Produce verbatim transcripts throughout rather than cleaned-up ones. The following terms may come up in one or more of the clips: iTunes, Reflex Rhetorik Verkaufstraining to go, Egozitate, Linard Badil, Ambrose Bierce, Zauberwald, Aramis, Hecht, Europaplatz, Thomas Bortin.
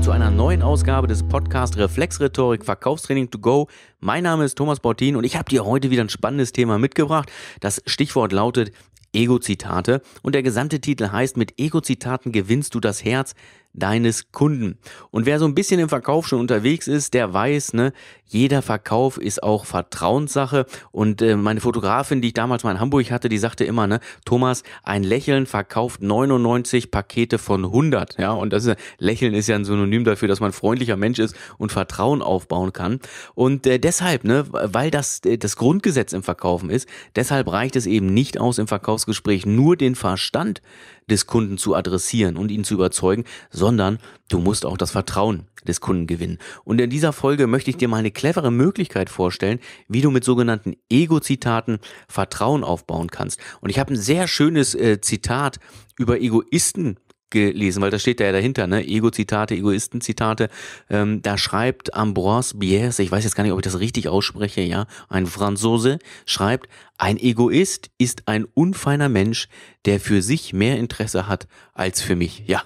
willkommen zu einer neuen Ausgabe des Podcasts Reflex Rhetorik Verkaufstraining to go. Mein Name ist Thomas Bortin und ich habe dir heute wieder ein spannendes Thema mitgebracht. Das Stichwort lautet Egozitate und der gesamte Titel heißt: Mit Egozitaten gewinnst du das Herz deines Kunden. Und wer so ein bisschen im Verkauf schon unterwegs ist, der weiß, ne, jeder Verkauf ist auch Vertrauenssache. Und äh, meine Fotografin, die ich damals mal in Hamburg hatte, die sagte immer, ne, Thomas, ein Lächeln verkauft neunundneunzig Pakete von hundert. Ja, und das ist, Lächeln ist ja ein Synonym dafür, dass man ein freundlicher Mensch ist und Vertrauen aufbauen kann. Und äh, deshalb, ne, weil das äh, das Grundgesetz im Verkaufen ist, deshalb reicht es eben nicht aus, im Verkaufsgespräch nur den Verstand des Kunden zu adressieren und ihn zu überzeugen, sondern du musst auch das Vertrauen des Kunden gewinnen. Und in dieser Folge möchte ich dir mal eine clevere Möglichkeit vorstellen, wie du mit sogenannten Egozitaten Vertrauen aufbauen kannst. Und ich habe ein sehr schönes äh, Zitat über Egoisten gelesen, weil das steht da ja dahinter, ne? Egozitate, Egoistenzitate. Ähm, da schreibt Ambrose Bierce, ich weiß jetzt gar nicht, ob ich das richtig ausspreche, ja, ein Franzose, schreibt: Ein Egoist ist ein unfeiner Mensch, der für sich mehr Interesse hat als für mich. Ja,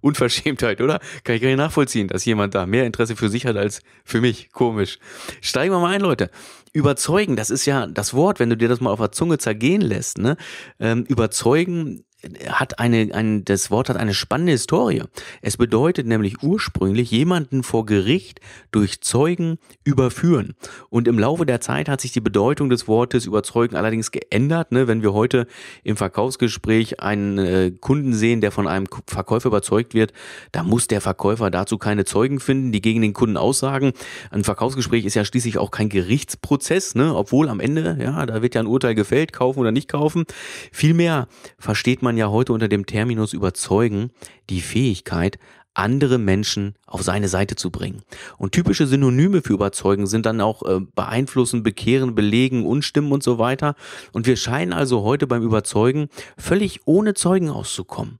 Unverschämtheit, oder? Kann ich gar nicht nachvollziehen, dass jemand da mehr Interesse für sich hat als für mich. Komisch. Steigen wir mal ein, Leute. Überzeugen, das ist ja das Wort, wenn du dir das mal auf der Zunge zergehen lässt, ne? Ähm, überzeugen hat eine, ein, das Wort hat eine spannende Historie. Es bedeutet nämlich ursprünglich jemanden vor Gericht durch Zeugen überführen. Und im Laufe der Zeit hat sich die Bedeutung des Wortes überzeugen allerdings geändert, ne? Wenn wir heute im Verkaufsgespräch einen äh, Kunden sehen, der von einem Verkäufer überzeugt wird, da muss der Verkäufer dazu keine Zeugen finden, die gegen den Kunden aussagen. Ein Verkaufsgespräch ist ja schließlich auch kein Gerichtsprozess, ne? Obwohl am Ende, ja, da wird ja ein Urteil gefällt, kaufen oder nicht kaufen. Vielmehr versteht man ja heute unter dem Terminus überzeugen die Fähigkeit, andere Menschen auf seine Seite zu bringen. Und typische Synonyme für überzeugen sind dann auch äh, beeinflussen, bekehren, belegen, unstimmen und so weiter. Und wir scheinen also heute beim Überzeugen völlig ohne Zeugen auszukommen.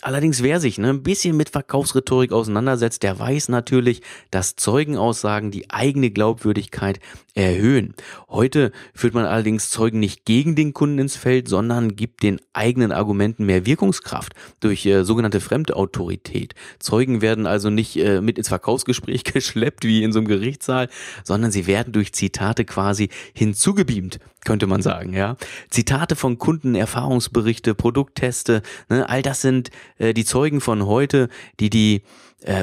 Allerdings, wer sich ne, ein bisschen mit Verkaufsrhetorik auseinandersetzt, der weiß natürlich, dass Zeugenaussagen die eigene Glaubwürdigkeit erhöhen. Heute führt man allerdings Zeugen nicht gegen den Kunden ins Feld, sondern gibt den eigenen Argumenten mehr Wirkungskraft durch äh, sogenannte Fremdautorität. Zeugen werden also nicht äh, mit ins Verkaufsgespräch geschleppt wie in so einem Gerichtssaal, sondern sie werden durch Zitate quasi hinzugebeamt, könnte man sagen. Ja? Zitate von Kunden, Erfahrungsberichte, Produktteste, ne, all das sind die Zeugen von heute, die die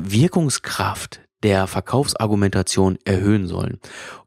Wirkungskraft der Verkaufsargumentation erhöhen sollen.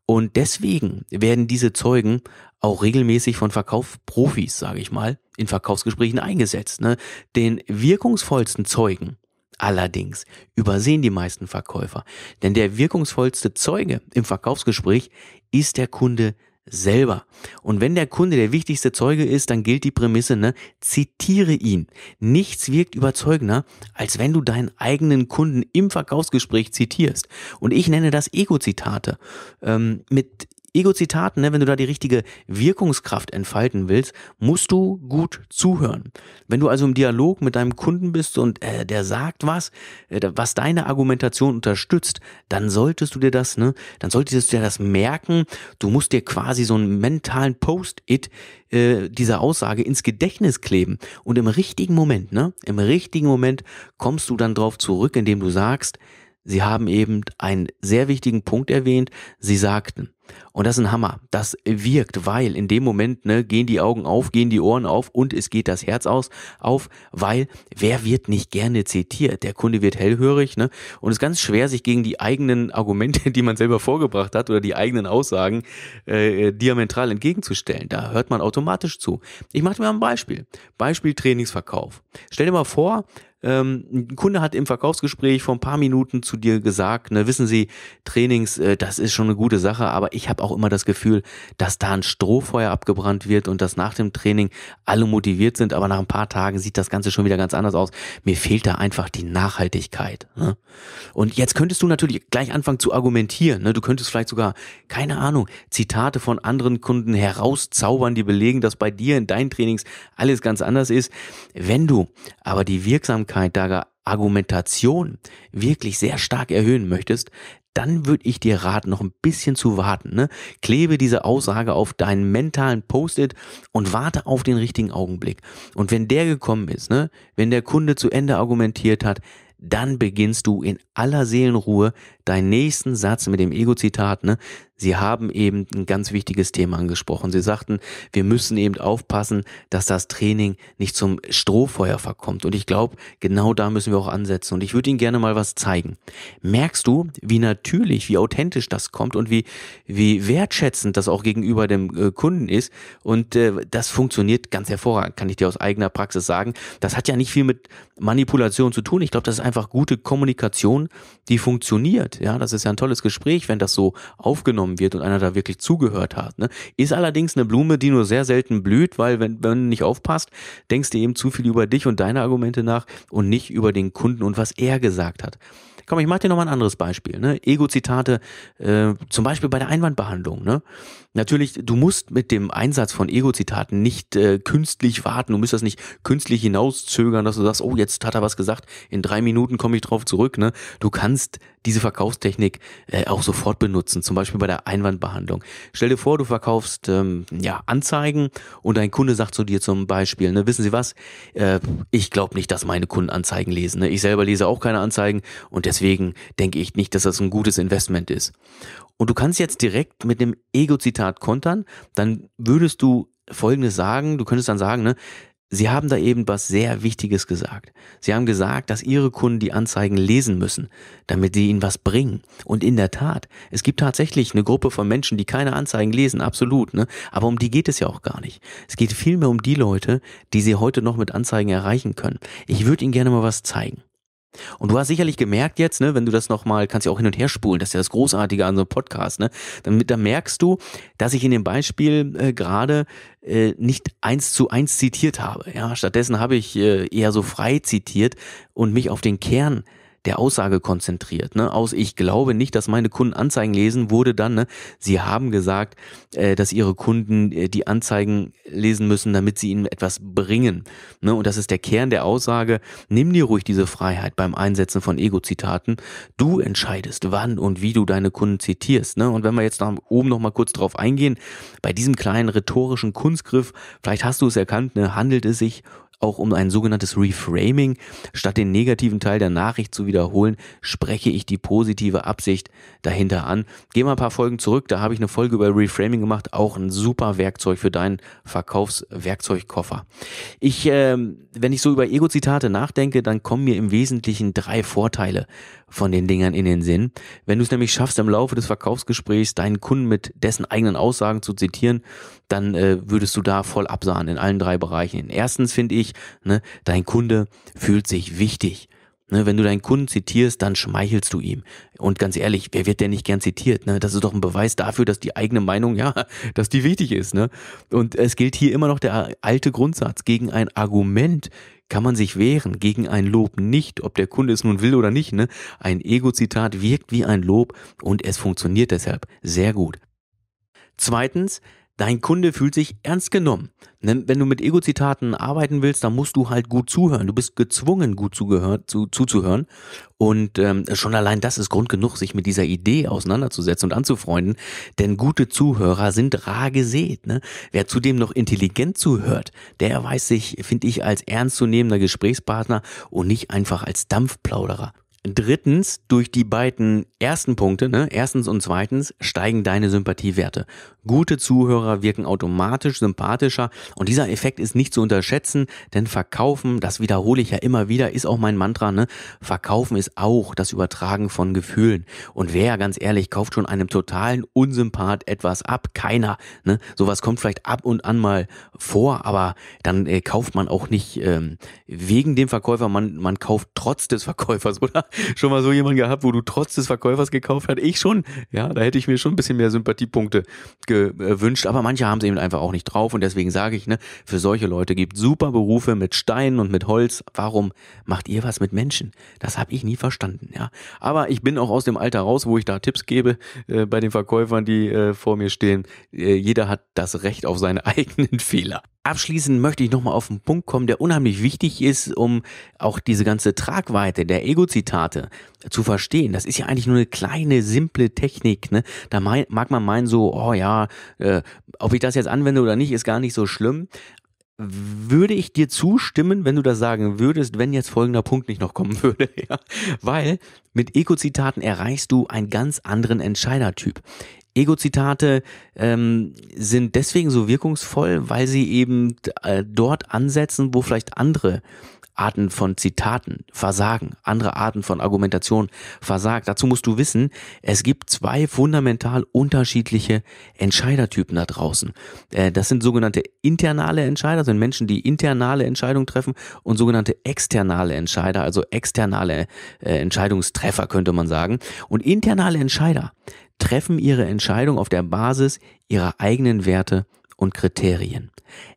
Und deswegen werden diese Zeugen auch regelmäßig von Verkaufsprofis, sage ich mal, in Verkaufsgesprächen eingesetzt. Ne? Den wirkungsvollsten Zeugen allerdings übersehen die meisten Verkäufer. Denn der wirkungsvollste Zeuge im Verkaufsgespräch ist der Kunde selber. Und wenn der Kunde der wichtigste Zeuge ist, dann gilt die Prämisse, ne, zitiere ihn. Nichts wirkt überzeugender, als wenn du deinen eigenen Kunden im Verkaufsgespräch zitierst. Und ich nenne das Egozitate. Ähm, mit Egozitaten, ne, wenn du da die richtige Wirkungskraft entfalten willst, musst du gut zuhören. Wenn du also im Dialog mit deinem Kunden bist und äh, der sagt was, äh, was deine Argumentation unterstützt, dann solltest du dir das, ne, dann solltest du dir das merken. Du musst dir quasi so einen mentalen Post-it äh, dieser Aussage ins Gedächtnis kleben. Und im richtigen Moment, ne, im richtigen Moment kommst du dann drauf zurück, indem du sagst: Sie haben eben einen sehr wichtigen Punkt erwähnt, Sie sagten. Und das ist ein Hammer, das wirkt, weil in dem Moment, ne, gehen die Augen auf, gehen die Ohren auf und es geht das Herz aus, auf, weil wer wird nicht gerne zitiert? Der Kunde wird hellhörig, ne? Und es ist ganz schwer, sich gegen die eigenen Argumente, die man selber vorgebracht hat oder die eigenen Aussagen äh, diametral entgegenzustellen. Da hört man automatisch zu. Ich mache dir mal ein Beispiel. Beispiel Trainingsverkauf. Stell dir mal vor, Ähm, ein Kunde hat im Verkaufsgespräch vor ein paar Minuten zu dir gesagt, ne, wissen Sie, Trainings, äh, das ist schon eine gute Sache, aber ich habe auch immer das Gefühl, dass da ein Strohfeuer abgebrannt wird und dass nach dem Training alle motiviert sind, aber nach ein paar Tagen sieht das Ganze schon wieder ganz anders aus. Mir fehlt da einfach die Nachhaltigkeit. Ne? Und jetzt könntest du natürlich gleich anfangen zu argumentieren. Ne? Du könntest vielleicht sogar, keine Ahnung, Zitate von anderen Kunden herauszaubern, die belegen, dass bei dir in deinen Trainings alles ganz anders ist. Wenn du aber die Wirksamkeit deiner Argumentation wirklich sehr stark erhöhen möchtest, dann würde ich dir raten, noch ein bisschen zu warten. Ne? Klebe diese Aussage auf deinen mentalen Post-it und warte auf den richtigen Augenblick. Und wenn der gekommen ist, ne, wenn der Kunde zu Ende argumentiert hat, dann beginnst du in aller Seelenruhe deinen nächsten Satz mit dem Egozitat. Ne? Sie haben eben ein ganz wichtiges Thema angesprochen. Sie sagten, wir müssen eben aufpassen, dass das Training nicht zum Strohfeuer verkommt. Und ich glaube, genau da müssen wir auch ansetzen. Und ich würde Ihnen gerne mal was zeigen. Merkst du, wie natürlich, wie authentisch das kommt und wie, wie wertschätzend das auch gegenüber dem äh, Kunden ist? Und äh, das funktioniert ganz hervorragend, kann ich dir aus eigener Praxis sagen. Das hat ja nicht viel mit Manipulation zu tun. Ich glaube, das ist einfach gute Kommunikation, die funktioniert. Ja, das ist ja ein tolles Gespräch, wenn das so aufgenommen wird und einer da wirklich zugehört hat. Ne? Ist allerdings eine Blume, die nur sehr selten blüht, weil wenn, wenn du nicht aufpasst, denkst du eben zu viel über dich und deine Argumente nach und nicht über den Kunden und was er gesagt hat. Komm, ich mache dir nochmal ein anderes Beispiel. Ne? Egozitate, äh, zum Beispiel bei der Einwandbehandlung. Ne? Natürlich, du musst mit dem Einsatz von Egozitaten nicht äh, künstlich warten, du musst das nicht künstlich hinauszögern, dass du sagst, oh, jetzt hat er was gesagt, in drei Minuten komme ich drauf zurück. Ne? Du kannst diese Verkaufstechnik äh, auch sofort benutzen, zum Beispiel bei der Einwandbehandlung. Stell dir vor, du verkaufst ähm, ja, Anzeigen und dein Kunde sagt zu dir zum Beispiel, ne, wissen Sie was, äh, ich glaube nicht, dass meine Kunden Anzeigen lesen. Ne? Ich selber lese auch keine Anzeigen und deswegen Deswegen denke ich nicht, dass das ein gutes Investment ist. Und du kannst jetzt direkt mit einem Egozitat kontern, dann würdest du Folgendes sagen, du könntest dann sagen, ne, Sie haben da eben was sehr Wichtiges gesagt. Sie haben gesagt, dass Ihre Kunden die Anzeigen lesen müssen, damit sie ihnen was bringen. Und in der Tat, es gibt tatsächlich eine Gruppe von Menschen, die keine Anzeigen lesen, absolut, ne? Aber um die geht es ja auch gar nicht. Es geht vielmehr um die Leute, die Sie heute noch mit Anzeigen erreichen können. Ich würde Ihnen gerne mal was zeigen. Und du hast sicherlich gemerkt jetzt, ne, wenn du das nochmal, kannst ja auch hin und her spulen, das ist ja das Großartige an so einem Podcast, ne, dann, dann merkst du, dass ich in dem Beispiel äh, gerade äh, nicht eins zu eins zitiert habe. Ja? Stattdessen habe ich äh, eher so frei zitiert und mich auf den Kern der Aussage konzentriert. Ne? Aus ich glaube nicht, dass meine Kunden Anzeigen lesen, wurde dann, ne? Sie haben gesagt, äh, dass ihre Kunden äh, die Anzeigen lesen müssen, damit sie ihnen etwas bringen. Ne? Und das ist der Kern der Aussage. Nimm dir ruhig diese Freiheit beim Einsetzen von Egozitaten. Du entscheidest, wann und wie du deine Kunden zitierst. Ne? Und wenn wir jetzt nach oben noch mal kurz drauf eingehen, bei diesem kleinen rhetorischen Kunstgriff, vielleicht hast du es erkannt, ne? Handelt es sich auch um ein sogenanntes Reframing. Statt den negativen Teil der Nachricht zu wiederholen, spreche ich die positive Absicht dahinter an. Geh mal ein paar Folgen zurück, da habe ich eine Folge über Reframing gemacht, auch ein super Werkzeug für deinen Verkaufswerkzeugkoffer. Ich, äh, wenn ich so über Egozitate nachdenke, dann kommen mir im Wesentlichen drei Vorteile von den Dingern in den Sinn. Wenn du es nämlich schaffst, im Laufe des Verkaufsgesprächs deinen Kunden mit dessen eigenen Aussagen zu zitieren, dann äh, würdest du da voll absahen in allen drei Bereichen. Erstens finde ich, ne, dein Kunde fühlt sich wichtig. Ne, wenn du deinen Kunden zitierst, dann schmeichelst du ihm. Und ganz ehrlich, wer wird denn nicht gern zitiert? Ne? Das ist doch ein Beweis dafür, dass die eigene Meinung, ja, dass die wichtig ist. Ne? Und es gilt hier immer noch der alte Grundsatz, gegen ein Argument kann man sich wehren, gegen ein Lob nicht, ob der Kunde es nun will oder nicht. Ne? Ein Egozitat wirkt wie ein Lob und es funktioniert deshalb sehr gut. Zweitens, dein Kunde fühlt sich ernst genommen. Wenn du mit Egozitaten arbeiten willst, dann musst du halt gut zuhören. Du bist gezwungen, gut zugehört, zu, zuzuhören. Und ähm, schon allein das ist Grund genug, sich mit dieser Idee auseinanderzusetzen und anzufreunden. Denn gute Zuhörer sind rar gesät. Ne? Wer zudem noch intelligent zuhört, der erweist sich, finde ich, als ernstzunehmender Gesprächspartner und nicht einfach als Dampfplauderer. Drittens, durch die beiden ersten Punkte, ne, erstens und zweitens, steigen deine Sympathiewerte. Gute Zuhörer wirken automatisch sympathischer und dieser Effekt ist nicht zu unterschätzen, denn Verkaufen, das wiederhole ich ja immer wieder, ist auch mein Mantra, ne, Verkaufen ist auch das Übertragen von Gefühlen. Und wer, ganz ehrlich, kauft schon einem totalen Unsympath etwas ab? Keiner, ne, sowas kommt vielleicht ab und an mal vor, aber dann äh, kauft man auch nicht ähm, wegen dem Verkäufer, man, man kauft trotz des Verkäufers, oder? Schon mal so jemanden gehabt, wo du trotz des Verkäufers gekauft hast? Ich schon. Ja, da hätte ich mir schon ein bisschen mehr Sympathiepunkte gewünscht. Aber manche haben es eben einfach auch nicht drauf. Und deswegen sage ich, ne, für solche Leute gibt es super Berufe mit Steinen und mit Holz. Warum macht ihr was mit Menschen? Das habe ich nie verstanden. Ja, aber ich bin auch aus dem Alter raus, wo ich da Tipps gebe äh, bei den Verkäufern, die äh, vor mir stehen. Äh, jeder hat das Recht auf seine eigenen Fehler. Abschließend möchte ich nochmal auf einen Punkt kommen, der unheimlich wichtig ist, um auch diese ganze Tragweite der Egozitate zu verstehen. Das ist ja eigentlich nur eine kleine, simple Technik. Ne? Da mein, mag man meinen so, oh ja, äh, ob ich das jetzt anwende oder nicht, ist gar nicht so schlimm. würde ich dir zustimmen, wenn du das sagen würdest, wenn jetzt folgender Punkt nicht noch kommen würde. Ja? Weil mit Egozitaten erreichst du einen ganz anderen Entscheidertyp. Egozitate ähm, sind deswegen so wirkungsvoll, weil sie eben äh, dort ansetzen, wo vielleicht andere Arten von Zitaten versagen, andere Arten von Argumentation versagt. Dazu musst du wissen, es gibt zwei fundamental unterschiedliche Entscheidertypen da draußen. Äh, das sind sogenannte internale Entscheider, sind Menschen, die internale Entscheidungen treffen, und sogenannte externe Entscheider, also externe äh, Entscheidungstreffer, könnte man sagen. Und internale Entscheider treffen ihre Entscheidung auf der Basis ihrer eigenen Werte und Kriterien.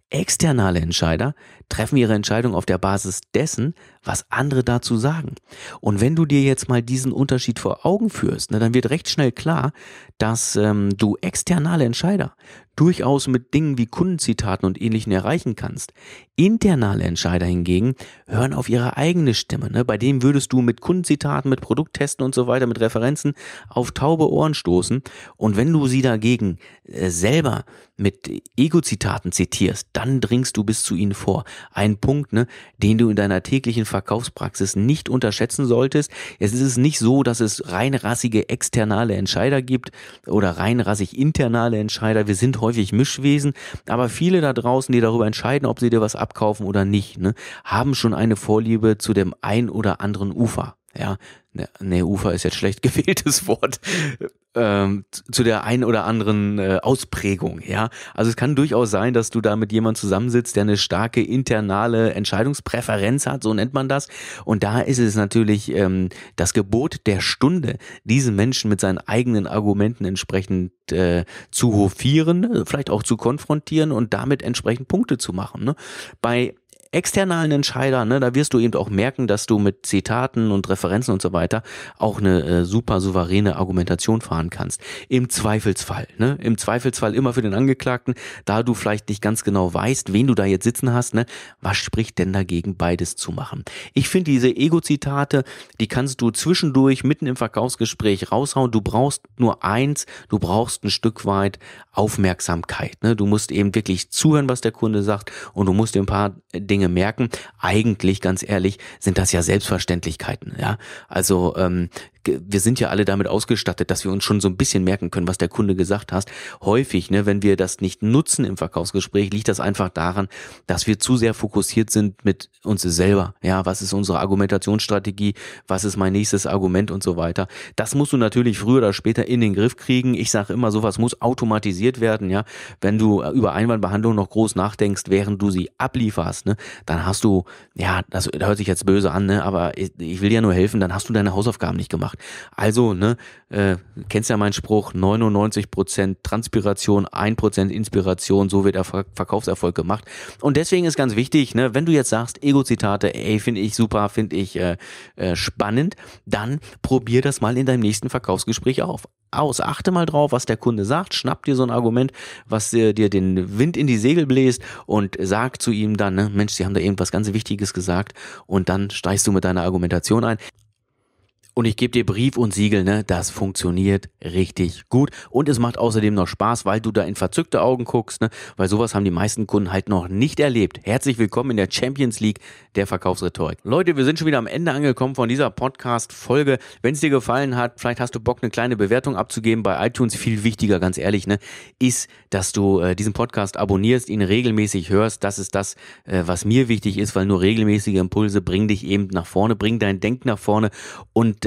Externe Entscheider treffen ihre Entscheidung auf der Basis dessen, was andere dazu sagen. Und wenn du dir jetzt mal diesen Unterschied vor Augen führst, ne, dann wird recht schnell klar, dass ähm, du externe Entscheider durchaus mit Dingen wie Kundenzitaten und Ähnlichen erreichen kannst. Internale Entscheider hingegen hören auf ihre eigene Stimme. Ne? Bei denen würdest du mit Kundenzitaten, mit Produkttesten und so weiter, mit Referenzen auf taube Ohren stoßen. Und wenn du sie dagegen äh, selber mit Egozitaten zitierst, dann dringst du bis zu ihnen vor. Ein Punkt, ne, den du in deiner täglichen Verkaufspraxis nicht unterschätzen solltest. Es ist nicht so, dass es reinrassige externe Entscheider gibt oder reinrassig internale Entscheider. Wir sind häufig Mischwesen, aber viele da draußen, die darüber entscheiden, ob sie dir was abkaufen oder nicht, ne, haben schon eine Vorliebe zu dem ein oder anderen Ufer. Ja, ne, Ufer ist jetzt schlecht gewähltes Wort, ähm, zu der einen oder anderen äh, Ausprägung, ja. Also es kann durchaus sein, dass du da mit jemandem zusammensitzt, der eine starke internale Entscheidungspräferenz hat, so nennt man das. Und da ist es natürlich ähm, das Gebot der Stunde, diesen Menschen mit seinen eigenen Argumenten entsprechend äh, zu hofieren, vielleicht auch zu konfrontieren und damit entsprechend Punkte zu machen, ne. Bei externalen Entscheider, ne, da wirst du eben auch merken, dass du mit Zitaten und Referenzen und so weiter auch eine äh, super souveräne Argumentation fahren kannst. Im Zweifelsfall, ne, im Zweifelsfall immer für den Angeklagten, da du vielleicht nicht ganz genau weißt, wen du da jetzt sitzen hast, ne, was spricht denn dagegen, beides zu machen? Ich finde, diese Ego-Zitate, die kannst du zwischendurch mitten im Verkaufsgespräch raushauen. Du brauchst nur eins, du brauchst ein Stück weit Aufmerksamkeit, ne? Du musst eben wirklich zuhören, was der Kunde sagt, und du musst dir ein paar Dinge merken. Eigentlich, ganz ehrlich, sind das ja Selbstverständlichkeiten, ja. Also ähm, wir sind ja alle damit ausgestattet, dass wir uns schon so ein bisschen merken können, was der Kunde gesagt hat. Häufig, ne, wenn wir das nicht nutzen im Verkaufsgespräch, liegt das einfach daran, dass wir zu sehr fokussiert sind mit uns selber. Ja, was ist unsere Argumentationsstrategie? Was ist mein nächstes Argument und so weiter? Das musst du natürlich früher oder später in den Griff kriegen. Ich sage immer, sowas muss automatisiert werden, ja. Wenn du über Einwandbehandlung noch groß nachdenkst, während du sie ablieferst, ne, dann hast du, ja, das hört sich jetzt böse an, ne, aber ich, ich will dir ja nur helfen, dann hast du deine Hausaufgaben nicht gemacht. Also, ne, äh, kennst ja meinen Spruch, neunundneunzig Prozent Transpiration, ein Prozent Inspiration, so wird der Ver- Verkaufserfolg gemacht. Und deswegen ist ganz wichtig, ne, wenn du jetzt sagst, Egozitate, ey, finde ich super, finde ich äh, äh, spannend, dann probier das mal in deinem nächsten Verkaufsgespräch auf. aus. Achte mal drauf, was der Kunde sagt, schnapp dir so ein Argument, was äh, dir den Wind in die Segel bläst, und sag zu ihm dann, ne, Mensch, sie haben da irgendwas ganz Wichtiges gesagt, und dann steigst du mit deiner Argumentation ein. Und ich gebe dir Brief und Siegel, ne, das funktioniert richtig gut, und es macht außerdem noch Spaß, weil du da in verzückte Augen guckst, ne, weil sowas haben die meisten Kunden halt noch nicht erlebt. Herzlich willkommen in der Champions League der Verkaufsrhetorik. Leute, wir sind schon wieder am Ende angekommen von dieser Podcast-Folge. Wenn es dir gefallen hat, vielleicht hast du Bock, eine kleine Bewertung abzugeben bei iTunes. Viel wichtiger, ganz ehrlich, ne, ist, dass du äh, diesen Podcast abonnierst, ihn regelmäßig hörst. Das ist das, äh, was mir wichtig ist, weil nur regelmäßige Impulse bringen dich eben nach vorne, bringen dein Denken nach vorne und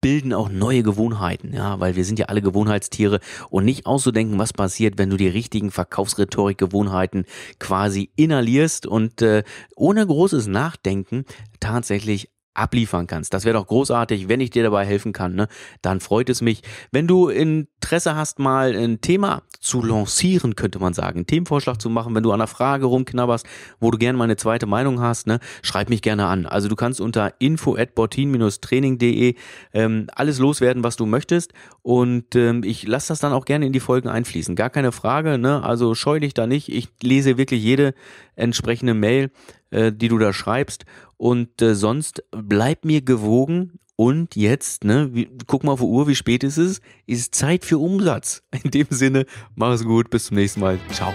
bilden auch neue Gewohnheiten, ja, weil wir sind ja alle Gewohnheitstiere, und nicht auszudenken, was passiert, wenn du die richtigen Verkaufsrhetorik-Gewohnheiten quasi inhalierst und äh, ohne großes Nachdenken tatsächlich abliefern kannst. Das wäre doch großartig, wenn ich dir dabei helfen kann, ne? Dann freut es mich. Wenn du Interesse hast, mal ein Thema zu lancieren, könnte man sagen, einen Themenvorschlag zu machen, wenn du an einer Frage rumknabberst, wo du gerne mal eine zweite Meinung hast, ne? Schreib mich gerne an. Also du kannst unter info at bortin dash training punkt de ähm, alles loswerden, was du möchtest, und ähm, ich lasse das dann auch gerne in die Folgen einfließen. Gar keine Frage, ne? Also scheu dich da nicht. Ich lese wirklich jede entsprechende Mail, äh, die du da schreibst. Und äh, sonst bleib mir gewogen, und jetzt, ne, wie, guck mal auf die Uhr, wie spät ist es? Ist Zeit für Umsatz. In dem Sinne, mach es gut, bis zum nächsten Mal. Ciao.